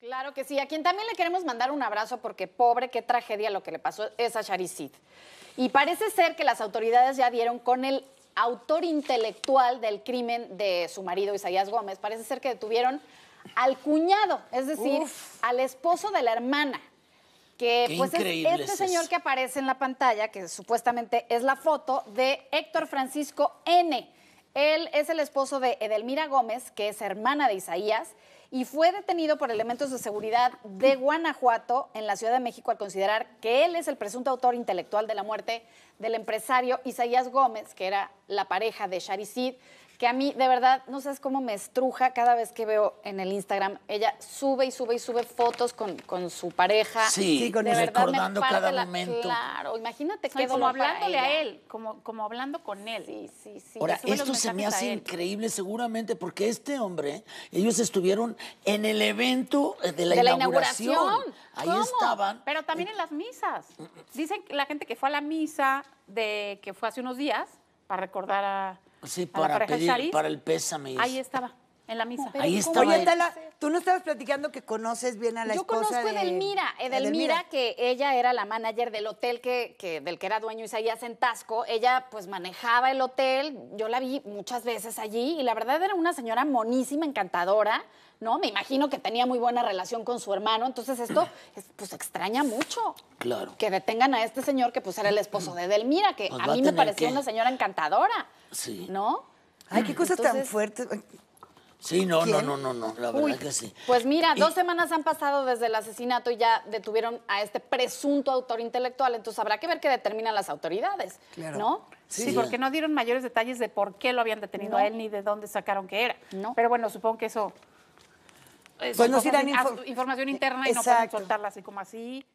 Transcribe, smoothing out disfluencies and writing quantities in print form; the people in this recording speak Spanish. Claro que sí, a quien también le queremos mandar un abrazo porque pobre, qué tragedia lo que le pasó es a Sharis Cid. Y parece ser que las autoridades ya dieron con el autor intelectual del crimen de su marido Isaías Gómez. Parece ser que detuvieron al cuñado, es decir, al esposo de la hermana. Que pues es este señor que aparece en la pantalla, que supuestamente es la foto de Héctor Francisco N. Él es el esposo de Edelmira Gómez, que es hermana de Isaías, y fue detenido por elementos de seguridad de Guanajuato en la Ciudad de México al considerar que él es el presunto autor intelectual de la muerte del empresario Isaías Gómez, que era la pareja de Sharis Cid, que a mí, de verdad, no sabes cómo me estruja cada vez que veo en el Instagram. Ella sube y sube y sube fotos con su pareja. Sí, de recordando cada momento. Claro, imagínate que como hablándole a él, como hablando con él. Sí, sí, sí. Ahora, esto se me hace increíble seguramente porque este hombre, ellos estuvieron en el evento de la inauguración. Ahí estaban. Pero también en las misas. Dicen la gente que fue a la misa que fue hace unos días para recordar a... Sí, para pedir, para el pésame. Ahí estaba, en la misa. Ahí estaba. Oye, Tala, tú no estabas platicando que conoces bien a la esposa. Yo conozco a Edelmira, que ella era la manager del hotel del que era dueño Isaías en Taxco. Ella, pues, manejaba el hotel. Yo la vi muchas veces allí y la verdad era una señora monísima, encantadora, ¿no? Me imagino que tenía muy buena relación con su hermano. Entonces, esto, pues, extraña mucho. Claro. Que detengan a este señor que, pues, era el esposo de Edelmira, que a mí me pareció una señora encantadora. Sí. ¿No? Ay, qué cosas tan fuertes. Sí, no, la verdad que sí. Pues mira, 2 semanas han pasado desde el asesinato y ya detuvieron a este presunto autor intelectual, entonces habrá que ver qué determinan las autoridades, claro. ¿No? Sí, sí, porque no dieron mayores detalles de por qué lo habían detenido a él ni de dónde sacaron que era. No. Pero bueno, supongo que eso... Pues no, si dan información interna y no pueden soltarla así como así.